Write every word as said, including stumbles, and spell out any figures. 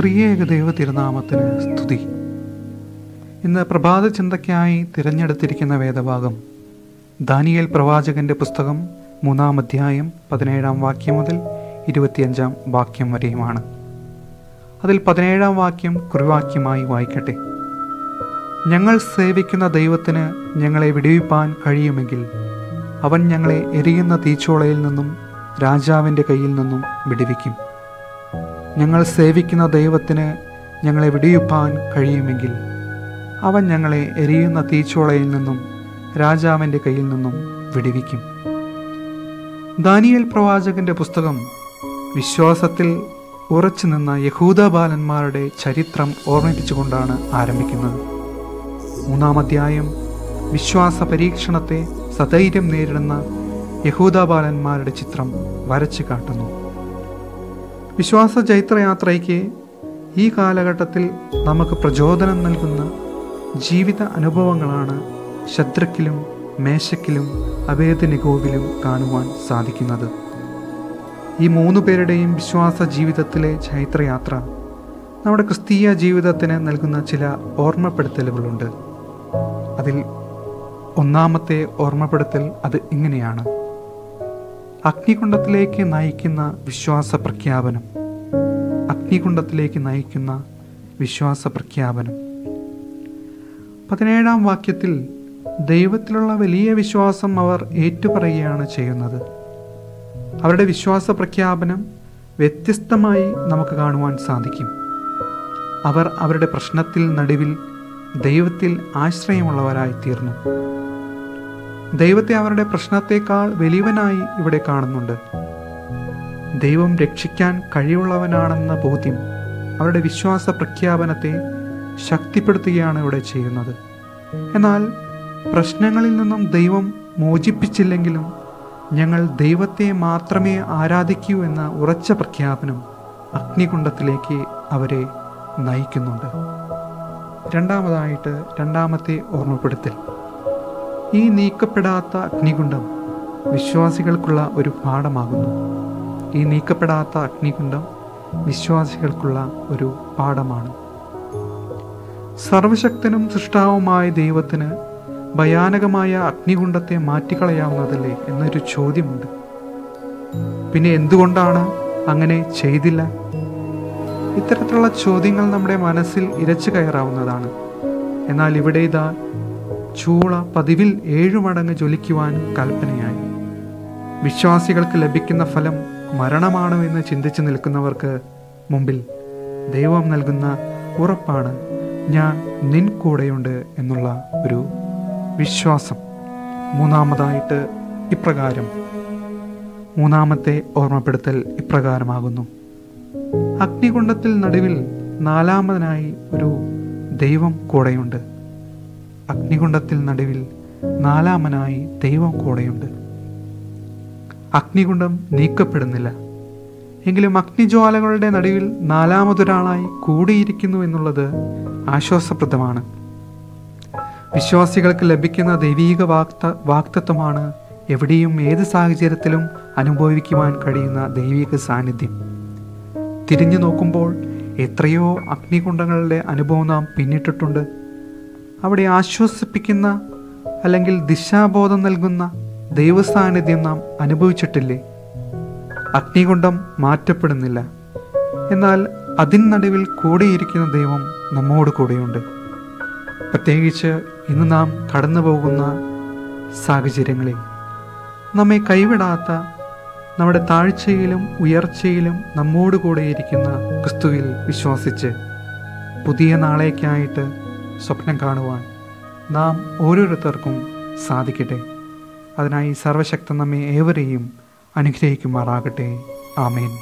ത്രിയേക ദൈവ തിരുനാമത്തിന് സ്തുതി. ഇന്ന് പ്രഭാത ചിന്തയ്ക്കായി തിരഞ്ഞെടുത്തിരിക്കുന്ന വേദഭാഗം ദാനിയേൽ പ്രവാചകൻ്റെ പുസ്തകം മൂന്നാം അധ്യായം പതിനേഴാം വാക്യം മുതൽ ഇരുപത്തിയഞ്ചാം വാക്യം വരെയുമാണ്. അതിൽ പതിനേഴാം വാക്യം കുറിവാക്യമായി വായിക്കട്ടെ. ഞങ്ങൾ സേവിക്കുന്ന ദൈവത്തിന് ഞങ്ങളെ വിടുവിപ്പാൻ കഴിയുമെങ്കിൽ അവൻ ഞങ്ങളെ എരിയുന്ന തീച്ചോളയിൽ നിന്നും രാജാവിൻ്റെ കയ്യിൽ നിന്നും വിടുവിക്കും. ഞങ്ങൾ സേവിക്കുന്ന ദൈവത്തിന് ഞങ്ങളെ വിടിയുപ്പാൻ കഴിയുമെങ്കിൽ അവൻ ഞങ്ങളെ എരിയുന്ന തീച്ചോളയിൽ നിന്നും രാജാവിൻ്റെ കയ്യിൽ നിന്നും വിടിവിക്കും. ദാനിയേൽ പ്രവാചകൻ്റെ പുസ്തകം വിശ്വാസത്തിൽ ഉറച്ചു നിന്ന യഹൂദ ബാലന്മാരുടെ ചരിത്രം ഓർമ്മിപ്പിച്ചുകൊണ്ടാണ് ആരംഭിക്കുന്നത്. മൂന്നാം അധ്യായം വിശ്വാസ പരീക്ഷണത്തെ സധൈര്യം നേരിടുന്ന യഹൂദ ബാലന്മാരുടെ ചിത്രം വരച്ചു കാട്ടുന്നു. വിശ്വാസ ചൈത്രയാത്രയ്ക്ക് ഈ കാലഘട്ടത്തിൽ നമുക്ക് പ്രചോദനം നൽകുന്ന ജീവിത അനുഭവങ്ങളാണ് ശദ്രക്കിലും മേശക്കിലും അബേദ്നെഗോവിലും കാണുവാൻ സാധിക്കുന്നത്. ഈ മൂന്നു പേരുടെയും വിശ്വാസ ജീവിതത്തിലെ ചൈത്രയാത്ര നമ്മുടെ ക്രിസ്തീയ ജീവിതത്തിന് നൽകുന്ന ചില ഓർമ്മപ്പെടുത്തലുകളുണ്ട്. അതിൽ ഒന്നാമത്തെ ഓർമ്മപ്പെടുത്തൽ അത് ഇങ്ങനെയാണ്: അഗ്നികുണ്ഡത്തിലേക്ക് നയിക്കുന്ന വിശ്വാസ പ്രഖ്യാപനം. അഗ്നികുണ്ഡത്തിലേക്ക് നയിക്കുന്ന വിശ്വാസ പ്രഖ്യാപനം. പതിനേഴാം വാക്യത്തിൽ ദൈവത്തിലുള്ള വലിയ വിശ്വാസം അവർ ഏറ്റുപറയുകയാണ് ചെയ്യുന്നത്. അവരുടെ വിശ്വാസ പ്രഖ്യാപനം വ്യത്യസ്തമായി നമുക്ക് കാണുവാൻ സാധിക്കും. അവർ അവരുടെ പ്രശ്നത്തിൽ നടുവിൽ ദൈവത്തിൽ ആശ്രയമുള്ളവരായി തീർന്നു. ദൈവത്തെ അവരുടെ പ്രശ്നത്തെക്കാൾ വലിയവനായി ഇവിടെ കാണുന്നുണ്ട്. ദൈവം രക്ഷിക്കാൻ കഴിവുള്ളവനാണെന്ന ബോധ്യം അവരുടെ വിശ്വാസ പ്രഖ്യാപനത്തെ ശക്തിപ്പെടുത്തുകയാണ് ഇവിടെ ചെയ്യുന്നത്. എന്നാൽ പ്രശ്നങ്ങളിൽ നിന്നും ദൈവം മോചിപ്പിച്ചില്ലെങ്കിലും ഞങ്ങൾ ദൈവത്തെ മാത്രമേ ആരാധിക്കൂ എന്ന ഉറച്ച പ്രഖ്യാപനം അഗ്നികുണ്ഡത്തിലേക്ക് അവരെ നയിക്കുന്നുണ്ട്. രണ്ടാമതായിട്ട് രണ്ടാമത്തെ ഓർമ്മപ്പെടുത്തൽ, ഈ നീക്കപ്പെടാത്ത അഗ്നികുണ്ഡം വിശ്വാസികൾക്കുള്ള ഒരു പാഠമാകുന്നു. ഈ നീക്കപ്പെടാത്ത അഗ്നികുണ്ഡം വിശ്വാസികൾക്കുള്ള ഒരു പാഠമാണ്. സർവശക്തനും സൃഷ്ടാവുമായ ദൈവത്തിന് ഭയാനകമായ അഗ്നികുണ്ഡത്തെ മാറ്റിക്കളയാവുന്നതല്ലേ എന്നൊരു ചോദ്യമുണ്ട്. പിന്നെ എന്തുകൊണ്ടാണ് അങ്ങനെ ചെയ്തില്ല? ഇത്തരത്തിലുള്ള ചോദ്യങ്ങൾ നമ്മുടെ മനസ്സിൽ ഇരച്ചു കയറാവുന്നതാണ്. എന്നാൽ ഇവിടെ ഇതാ ചൂള പതിവിൽ ഏഴു മടങ്ങ് ജ്വലിക്കുവാൻ കൽപ്പനയായി. വിശ്വാസികൾക്ക് ലഭിക്കുന്ന ഫലം മരണമാണോ എന്ന് ചിന്തിച്ചു നിൽക്കുന്നവർക്ക് മുമ്പിൽ ദൈവം നൽകുന്ന ഉറപ്പാണ് ഞാൻ നിൻ കൂടെയുണ്ട് എന്നുള്ള ഒരു വിശ്വാസം. മൂന്നാമതായിട്ട് ഇപ്രകാരം മൂന്നാമത്തെ ഓർമ്മപ്പെടുത്തൽ ഇപ്രകാരമാകുന്നു: അഗ്നികുണ്ഡത്തിൽ നടുവിൽ നാലാമതായി ഒരു ദൈവം കൂടെയുണ്ട്. അഗ്നികുണ്ഡത്തിൽ നടുവിൽ നാലാമനായി ദൈവം കൂടെയുണ്ട്. അഗ്നികുണ്ഡം നീക്കപ്പെടുന്നില്ല എങ്കിലും അഗ്നിജ്വാലകളുടെ നടുവിൽ നാലാമതൊരാളായി കൂടിയിരിക്കുന്നു എന്നുള്ളത് ആശ്വാസപ്രദമാണ്. വിശ്വാസികൾക്ക് ലഭിക്കുന്ന ദൈവീക വാക്ത വാക്തത്വമാണ് എവിടെയും ഏത് സാഹചര്യത്തിലും അനുഭവിക്കുവാൻ കഴിയുന്ന ദൈവീക സാന്നിധ്യം. തിരിഞ്ഞു നോക്കുമ്പോൾ എത്രയോ അഗ്നികുണ്ഡങ്ങളുടെ അനുഭവം നാം പിന്നിട്ടിട്ടുണ്ട്. അവിടെ ആശ്വസിപ്പിക്കുന്ന അല്ലെങ്കിൽ ദിശാബോധം നൽകുന്ന ദൈവസാന്നിധ്യം നാം അനുഭവിച്ചിട്ടില്ലേ? അഗ്നികുണ്ഡം മാറ്റപ്പെടുന്നില്ല, എന്നാൽ അതിൻ നടുവിൽ കൂടെയിരിക്കുന്ന ദൈവം നമ്മോട് കൂടെയുണ്ട്. പ്രത്യേകിച്ച് ഇന്ന് നാം കടന്നു പോകുന്ന സാഹചര്യങ്ങളിൽ നമ്മെ കൈവിടാത്ത, നമ്മുടെ താഴ്ചയിലും ഉയർച്ചയിലും നമ്മോട് കൂടെയിരിക്കുന്ന ക്രിസ്തുവിൽ വിശ്വസിച്ച് പുതിയ നാളേക്കായിട്ട് സ്വപ്നം കാണുവാൻ നാം ഓരോരുത്തർക്കും സാധിക്കട്ടെ. അതിനായി സർവശക്തൻ നമ്മെ ഏവരെയും അനുഗ്രഹിക്കുമാറാകട്ടെ. ആമേൻ.